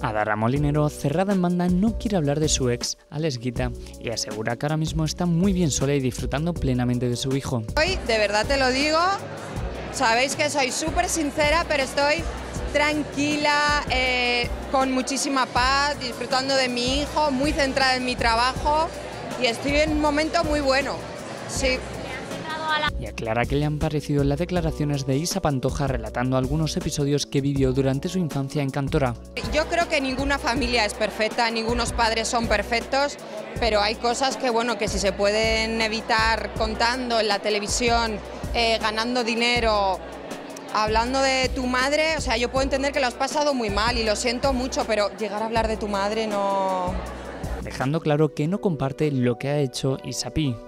Adara Molinero, cerrada en banda, no quiere hablar de su ex, Alex Guita, y asegura que ahora mismo está muy bien sola y disfrutando plenamente de su hijo. Hoy, de verdad te lo digo, sabéis que soy súper sincera, pero estoy tranquila, con muchísima paz, disfrutando de mi hijo, muy centrada en mi trabajo y estoy en un momento muy bueno, sí. Y aclara que le han parecido las declaraciones de Isa Pantoja relatando algunos episodios que vivió durante su infancia en Cantora. Yo creo que ninguna familia es perfecta, ningunos padres son perfectos, pero hay cosas que, bueno, que si se pueden evitar contando en la televisión, ganando dinero, hablando de tu madre, o sea, yo puedo entender que lo has pasado muy mal y lo siento mucho, pero llegar a hablar de tu madre no... Dejando claro que no comparte lo que ha hecho Isa Pi.